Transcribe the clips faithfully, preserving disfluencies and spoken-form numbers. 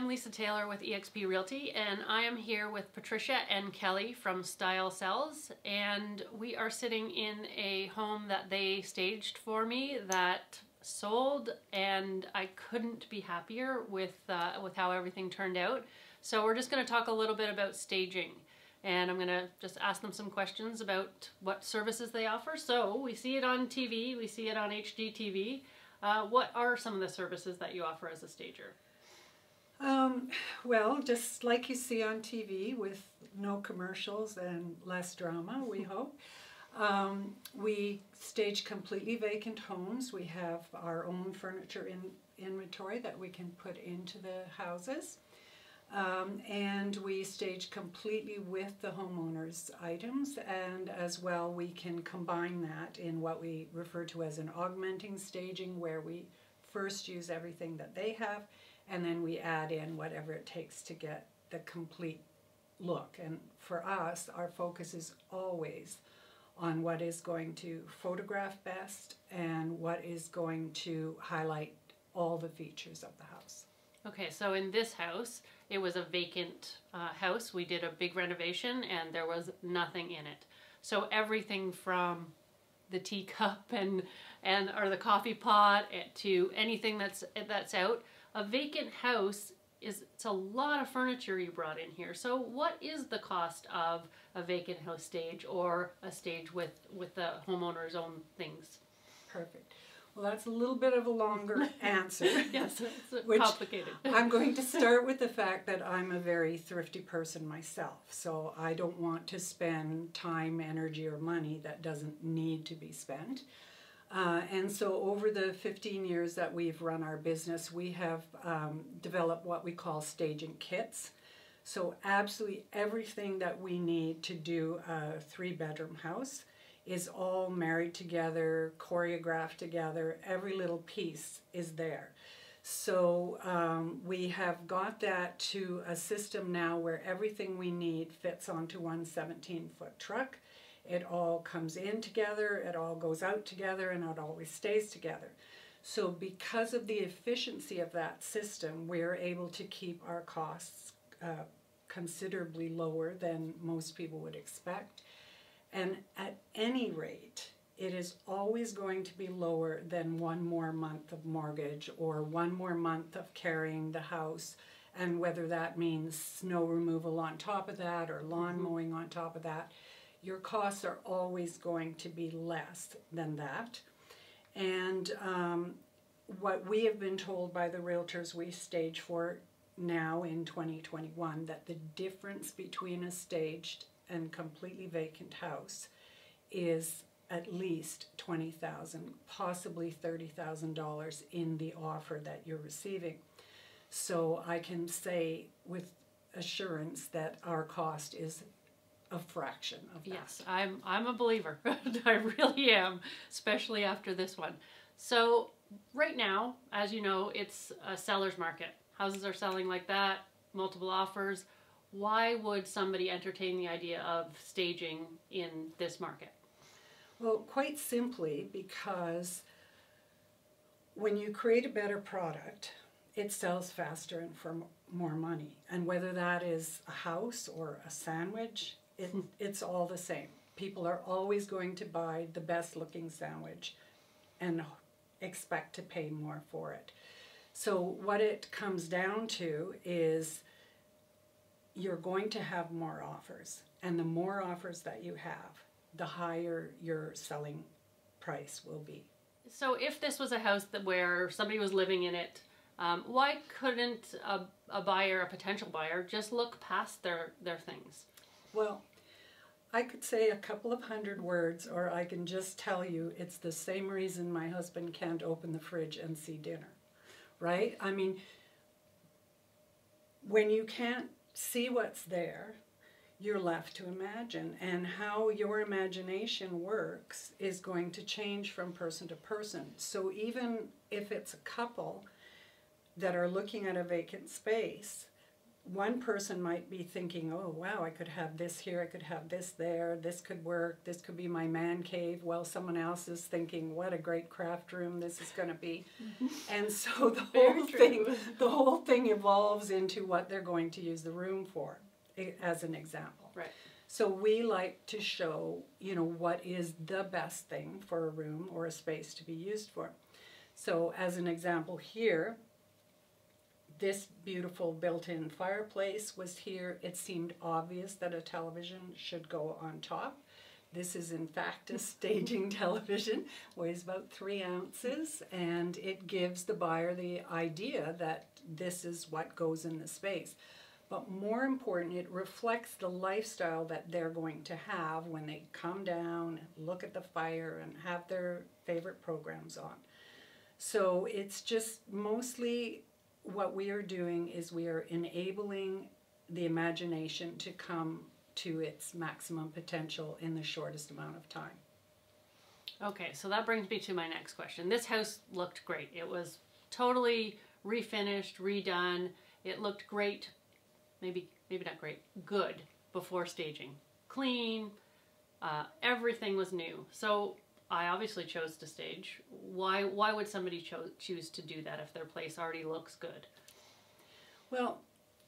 I'm Lisa Taylor with eXp Realty, and I am here with Patricia and Kelly from Style Sells, and we are sitting in a home that they staged for me that sold, and I couldn't be happier with, uh, with how everything turned out. So we're just going to talk a little bit about staging, and I'm going to just ask them some questions about what services they offer. So we see it on T V, we see it on H G T V. Uh, what are some of the services that you offer as a stager? Um, well, just like you see on T V, with no commercials and less drama, we hope. Um, we stage completely vacant homes. We have our own furniture in inventory that we can put into the houses. Um, and we stage completely with the homeowner's items, and as well we can combine that in what we refer to as an augmenting staging, where we first use everything that they have, and then we add in whatever it takes to get the complete look. And for us, our focus is always on what is going to photograph best and what is going to highlight all the features of the house. Okay, so in this house, it was a vacant uh, house. We did a big renovation and there was nothing in it. So everything from the teacup and, and or the coffee pot to anything that's, that's out. A vacant house, is it's a lot of furniture you brought in here. So what is the cost of a vacant house stage, or a stage with, with the homeowner's own things? Perfect. Well, that's a little bit of a longer answer. Yes, it's which complicated. I'm going to start with the fact that I'm a very thrifty person myself. So I don't want to spend time, energy, or money that doesn't need to be spent. Uh, and so over the fifteen years that we've run our business, we have um, developed what we call staging kits. So absolutely everything that we need to do a three-bedroom house is all married together, choreographed together. Every little piece is there. So um, we have got that to a system now where everything we need fits onto one seventeen-foot truck. It all comes in together, it all goes out together, and it always stays together. So because of the efficiency of that system, we're able to keep our costs uh, considerably lower than most people would expect. And at any rate, it is always going to be lower than one more month of mortgage or one more month of carrying the house, and whether that means snow removal on top of that or lawn mowing on top of that. Your costs are always going to be less than that. And um, what we have been told by the realtors we stage for now in twenty twenty-one, that the difference between a staged and completely vacant house is at least twenty thousand dollars, possibly thirty thousand dollars in the offer that you're receiving. So I can say with assurance that our cost is a fraction of that. Yes, I'm, I'm a believer. I really am, especially after this one. So right now, as you know, it's a seller's market. Houses are selling like that, multiple offers. Why would somebody entertain the idea of staging in this market? Well, quite simply because when you create a better product, it sells faster and for more money. And whether that is a house or a sandwich, It, it's all the same. People are always going to buy the best looking sandwich and expect to pay more for it. So what it comes down to is you're going to have more offers, and the more offers that you have, the higher your selling price will be. So if this was a house that where somebody was living in it, um, why couldn't a, a buyer, a potential buyer, just look past their, their things? Well, I could say a couple of hundred words, or I can just tell you it's the same reason my husband can't open the fridge and see dinner, right? I mean, when you can't see what's there, you're left to imagine, and how your imagination works is going to change from person to person. So even if it's a couple that are looking at a vacant space, one person might be thinking, oh, wow, I could have this here, I could have this there, this could work, this could be my man cave, while someone else is thinking, what a great craft room this is going to be. And so the whole thing, the whole thing evolves into what they're going to use the room for, as an example. Right. So we like to show, you know, what is the best thing for a room or a space to be used for. So as an example here, this beautiful built-in fireplace was here. It seemed obvious that a television should go on top. This is in fact a staging television, weighs about three ounces, and it gives the buyer the idea that this is what goes in the space. But more important, it reflects the lifestyle that they're going to have when they come down, look at the fire, and have their favorite programs on. So it's just mostly what we are doing is we are enabling the imagination to come to its maximum potential in the shortest amount of time. Okay, so that brings me to my next question. This house looked great. It was totally refinished, redone. It looked great, maybe maybe not great, good before staging. Clean, uh, everything was new. So I obviously chose to stage. Why, why would somebody cho- choose to do that if their place already looks good? Well,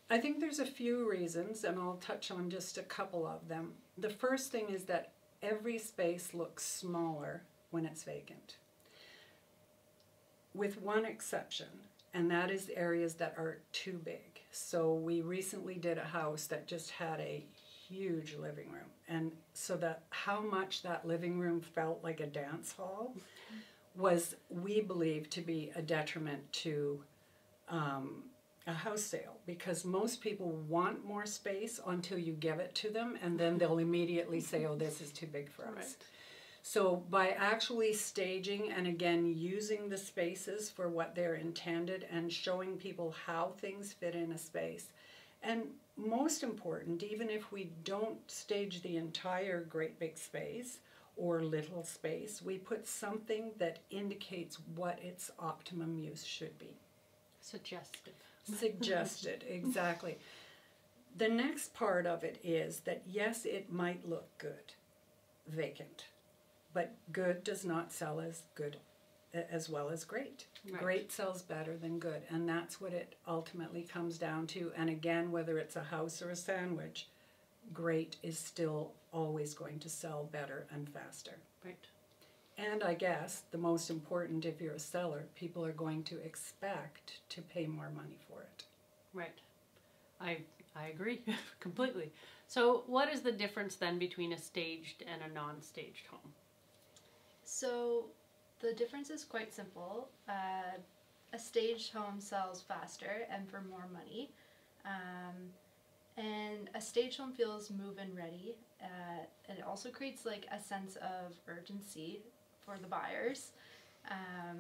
I think there's a few reasons, and I'll touch on just a couple of them. The first thing is that every space looks smaller when it's vacant, with one exception, and that is areas that are too big. So we recently did a house that just had a huge living room, and so that how much that living room felt like a dance hall was, we believe, to be a detriment to um, a house sale, because most people want more space until you give it to them, and then they'll immediately say, oh, this is too big for us. Right. So by actually staging and again using the spaces for what they're intended and showing people how things fit in a space, and most important, even if we don't stage the entire great big space or little space, we put something that indicates what its optimum use should be. Suggested. Suggested, exactly. The next part of it is that, yes, it might look good, vacant, but good does not sell as good as well as great. Right. Great sells better than good, and that's what it ultimately comes down to. And again, whether it's a house or a sandwich, great is still always going to sell better and faster. Right. And I guess the most important, if you're a seller, people are going to expect to pay more money for it. Right. I, I agree completely. So what is the difference then between a staged and a non-staged home? So the difference is quite simple. Uh, a staged home sells faster and for more money. Um, and a staged home feels move and ready. Uh, it also creates like a sense of urgency for the buyers. Um,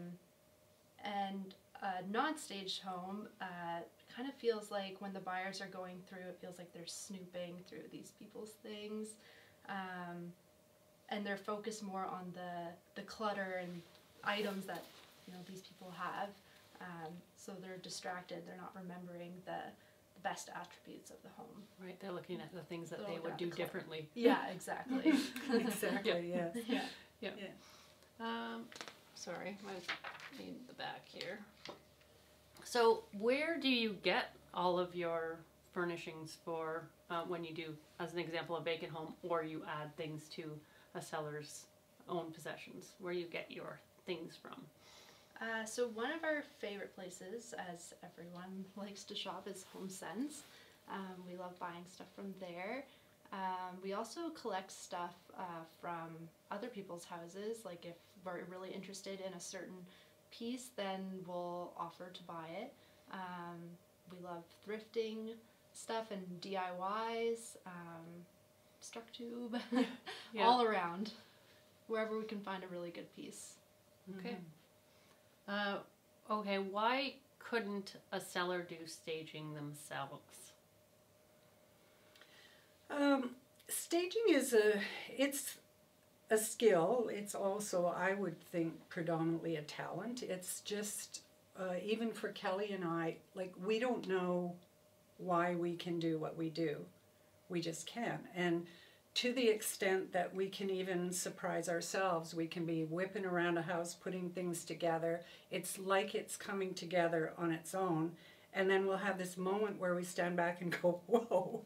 and a non-staged home uh, kind of feels like when the buyers are going through, it feels like they're snooping through these people's things. Um, and they're focused more on the, the clutter and items that, you know, these people have. Um, so they're distracted, they're not remembering the, the best attributes of the home. Right, they're looking at the things that they're they would do the differently. Yeah, exactly. Exactly, yeah. Yeah. Yeah. Yeah. Yeah. Um, sorry, I need the back here. So where do you get all of your furnishings for uh, when you do, as an example, a vacant home, or you add things to a seller's own possessions, where you get your things from? Uh, so one of our favorite places, as everyone likes to shop, is HomeSense. Um, we love buying stuff from there. Um, we also collect stuff uh, from other people's houses. Like if we're really interested in a certain piece, then we'll offer to buy it. Um, we love thrifting stuff and D I Ys. Um, Structube, yeah. All around, wherever we can find a really good piece. Okay. Mm-hmm. uh, okay, why couldn't a seller do staging themselves? Um, staging is a, it's a skill. It's also, I would think, predominantly a talent. It's just, uh, even for Kelly and I, like, we don't know why we can do what we do. We just can. And to the extent that we can even surprise ourselves, we can be whipping around a house, putting things together. It's like it's coming together on its own. And then we'll have this moment where we stand back and go, whoa,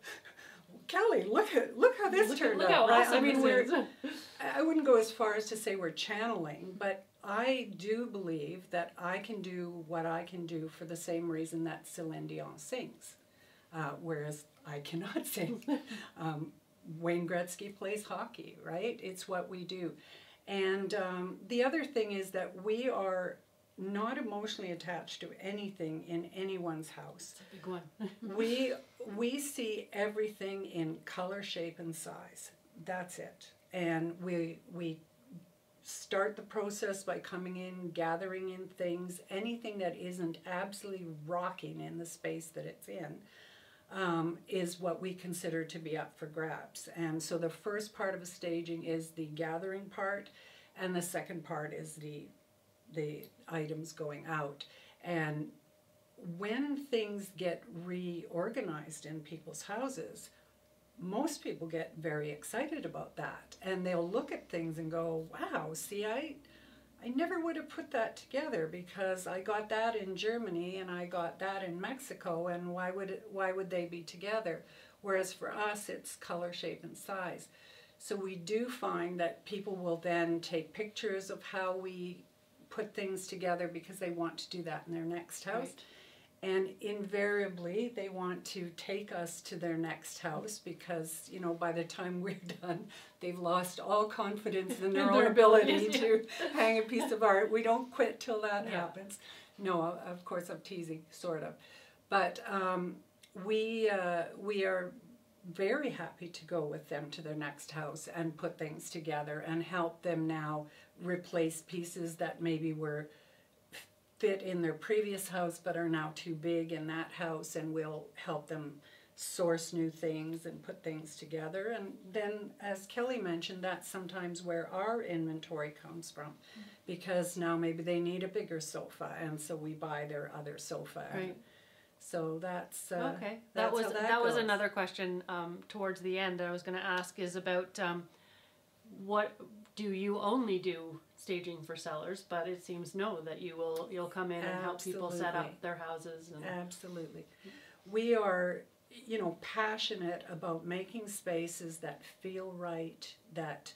Kelly, look at look how this look, turned look out. How right? awesome I mean, we're, I wouldn't go as far as to say we're channeling, but I do believe that I can do what I can do for the same reason that Celine Dion sings, uh, whereas I cannot sing. Um, Wayne Gretzky plays hockey, right? It's what we do. And um, the other thing is that we are not emotionally attached to anything in anyone's house. That's a big one. we, we see everything in color, shape, and size. That's it. And we, we start the process by coming in, gathering in things, anything that isn't absolutely rocking in the space that it's in. Um, is what we consider to be up for grabs. And so the first part of a staging is the gathering part, and the second part is the, the items going out. And when things get reorganized in people's houses, most people get very excited about that. And they'll look at things and go, wow, see, I, I never would have put that together because I got that in Germany and I got that in Mexico, and why would it, why would they be together? Whereas for us, it's color, shape, and size. So we do find that people will then take pictures of how we put things together because they want to do that in their next house. Right. And invariably, they want to take us to their next house because, you know, by the time we're done, they've lost all confidence in their, their own ability to hang a piece of art. We don't quit till that yeah. happens. No, of course, I'm teasing, sort of. But um, we, uh, we are very happy to go with them to their next house and put things together and help them now replace pieces that maybe were fit in their previous house but are now too big in that house, and we'll help them source new things and put things together. And then, as Kelly mentioned, that's sometimes where our inventory comes from, mm-hmm. because now maybe they need a bigger sofa, and so we buy their other sofa. Right. So that's uh, okay. That's that was that, that was another question um, towards the end that I was going to ask is about um, what do you only do staging for sellers, but it seems no, that you will you'll come in and help people set up their houses. And absolutely, we are, you know, passionate about making spaces that feel right. That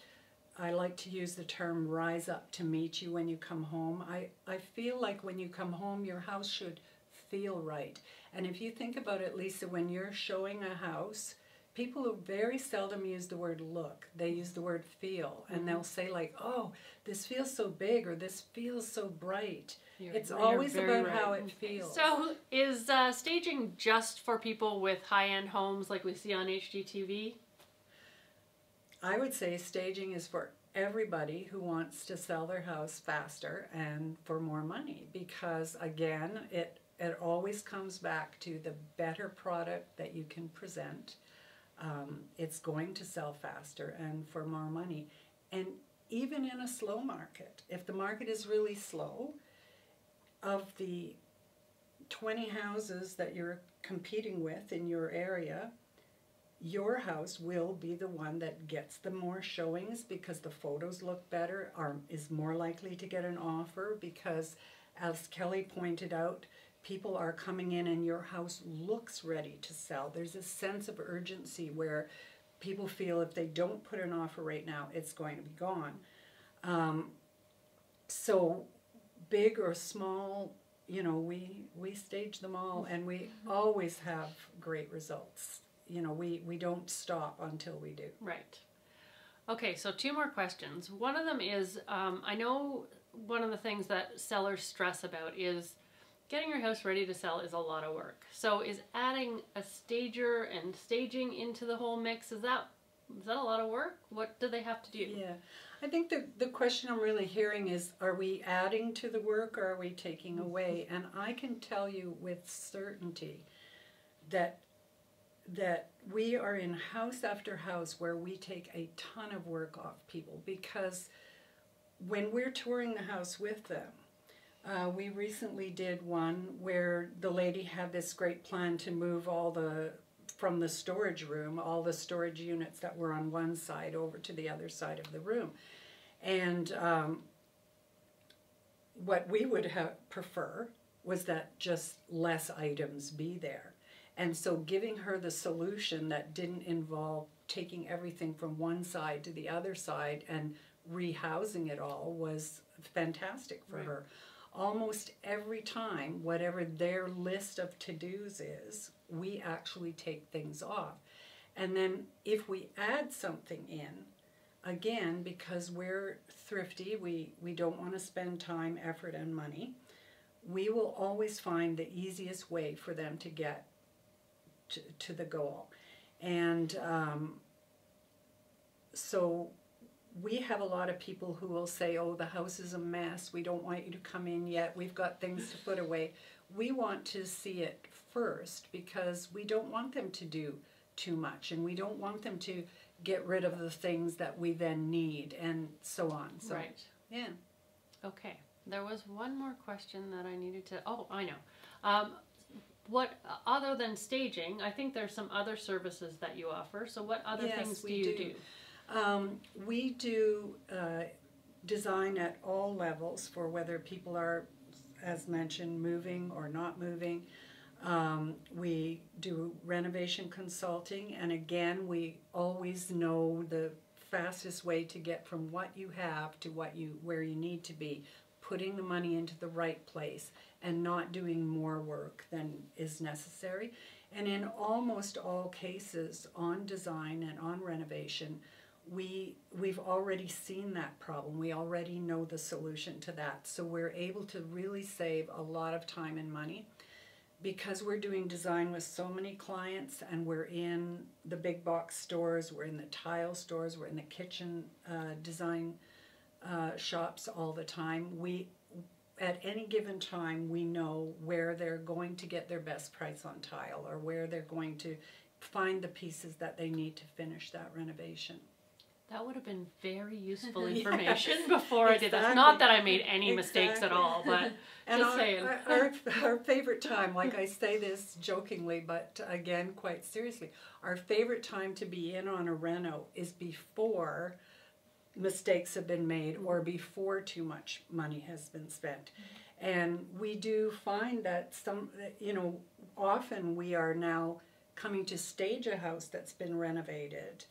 I like to use the term "rise up to meet you when you come home." I I feel like when you come home, your house should feel right. And if you think about it, Lisa, when you're showing a house, people who very seldom use the word look, they use the word feel, and mm-hmm. they'll say like, oh, this feels so big, or this feels so bright. You're, it's always about right. how it feels. So is uh, staging just for people with high-end homes like we see on H G T V? I would say staging is for everybody who wants to sell their house faster and for more money, because again, it, it always comes back to the better product that you can present. Um, it's going to sell faster and for more money. And even in a slow market, if the market is really slow, of the twenty houses that you're competing with in your area, your house will be the one that gets the more showings because the photos look better, or is more likely to get an offer because, as Kelly pointed out, people are coming in and your house looks ready to sell. There's a sense of urgency where people feel if they don't put an offer right now, it's going to be gone. Um, so big or small, you know, we, we stage them all, and we always have great results. You know, we, we don't stop until we do. Right. Okay, so two more questions. One of them is, um, I know one of the things that sellers stress about is getting your house ready to sell is a lot of work. So is adding a stager and staging into the whole mix, is that is that a lot of work? What do they have to do? Yeah, I think the, the question I'm really hearing is, are we adding to the work or are we taking away? And I can tell you with certainty that that we are in house after house where we take a ton of work off people, because when we're touring the house with them, Uh, we recently did one where the lady had this great plan to move all the, from the storage room, all the storage units that were on one side over to the other side of the room. And um, what we would have prefer was that just less items be there. And so giving her the solution that didn't involve taking everything from one side to the other side and rehousing it all was fantastic for right. her. Almost every time, whatever their list of to-dos is, we actually take things off. And then if we add something in, again, because we're thrifty, we, we don't want to spend time, effort, and money, we will always find the easiest way for them to get to, to the goal. And um, so we have a lot of people who will say, oh, the house is a mess, we don't want you to come in yet, we've got things to put away. We want to see it first because we don't want them to do too much, and we don't want them to get rid of the things that we then need, and so on. So, right. Yeah. Okay. There was one more question that I needed to, oh, I know. Um, What, other than staging, I think there's some other services that you offer. So what other yes, things do you do? do? Um, we do uh, design at all levels for whether people are, as mentioned, moving or not moving. Um, we do renovation consulting. And again, we always know the fastest way to get from what you have to what you where you need to be, putting the money into the right place and not doing more work than is necessary. And in almost all cases on design and on renovation, we, we've already seen that problem. We already know the solution to that. So we're able to really save a lot of time and money because we're doing design with so many clients, and we're in the big box stores, we're in the tile stores, we're in the kitchen uh, design Uh, shops all the time. We, at any given time, we know where they're going to get their best price on tile, or where they're going to find the pieces that they need to finish that renovation. That would have been very useful information yes, before exactly. I did that. Not that I made any exactly. mistakes at all, but and just our, saying. our, our favorite time, like I say this jokingly, but again, quite seriously, our favorite time to be in on a reno is before mistakes have been made or before too much money has been spent. And we do find that some, you know, often we are now coming to stage a house that's been renovated,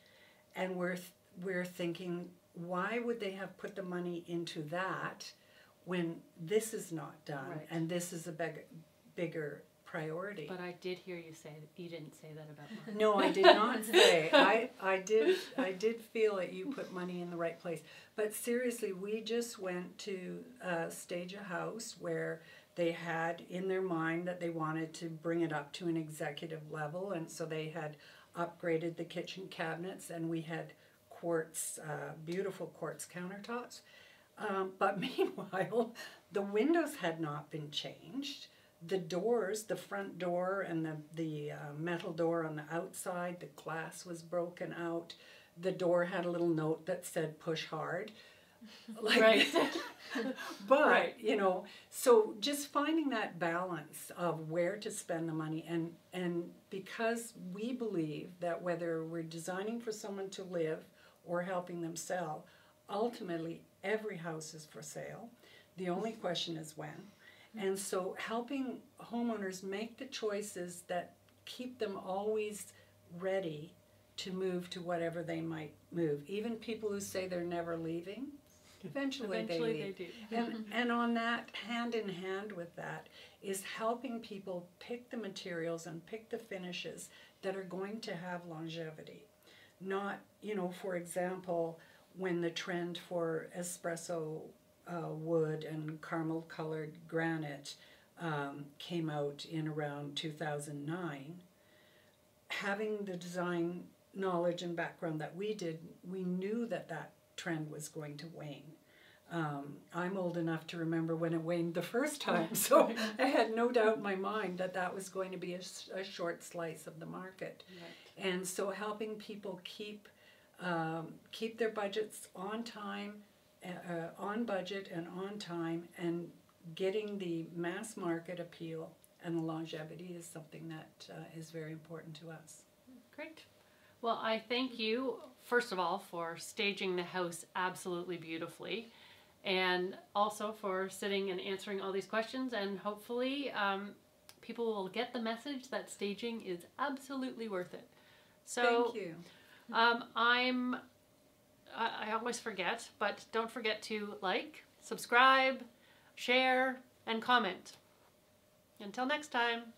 and we're we're thinking, why would they have put the money into that when this is not done right. and this is a big, bigger priority. But I did hear you say that you didn't say that about money. No, I did not say. I, I did I did feel that you put money in the right place. But seriously, we just went to uh, stage a house where they had in their mind that they wanted to bring it up to an executive level, and so they had upgraded the kitchen cabinets, and we had quartz, uh, beautiful quartz countertops. Um, but meanwhile, the windows had not been changed. The doors, the front door and the, the uh, metal door on the outside, the glass was broken out. The door had a little note that said, push hard. Like, right. but, right. you know, so just finding that balance of where to spend the money. And, and because we believe that whether we're designing for someone to live or helping them sell, ultimately every house is for sale. The only question is when. And so helping homeowners make the choices that keep them always ready to move to whatever they might move. Even people who say they're never leaving, eventually, eventually they leave. They do. and, and on that, hand in hand with that, is helping people pick the materials and pick the finishes that are going to have longevity. Not, you know, for example, when the trend for espresso Uh, wood and caramel colored granite um, came out in around two thousand nine, having the design knowledge and background that we did, we knew that that trend was going to wane. Um, I'm old enough to remember when it waned the first time, so I had no doubt in my mind that that was going to be a, a short slice of the market. Right. And so helping people keep, um, keep their budgets on time, Uh, on budget and on time, and getting the mass market appeal and the longevity is something that uh, is very important to us. Great. Well, I thank you, first of all, for staging the house absolutely beautifully, and also for sitting and answering all these questions, and hopefully um, people will get the message that staging is absolutely worth it. So, thank you. Um, I'm, I, I always forget, but don't forget to like, subscribe, share, and comment. Until next time.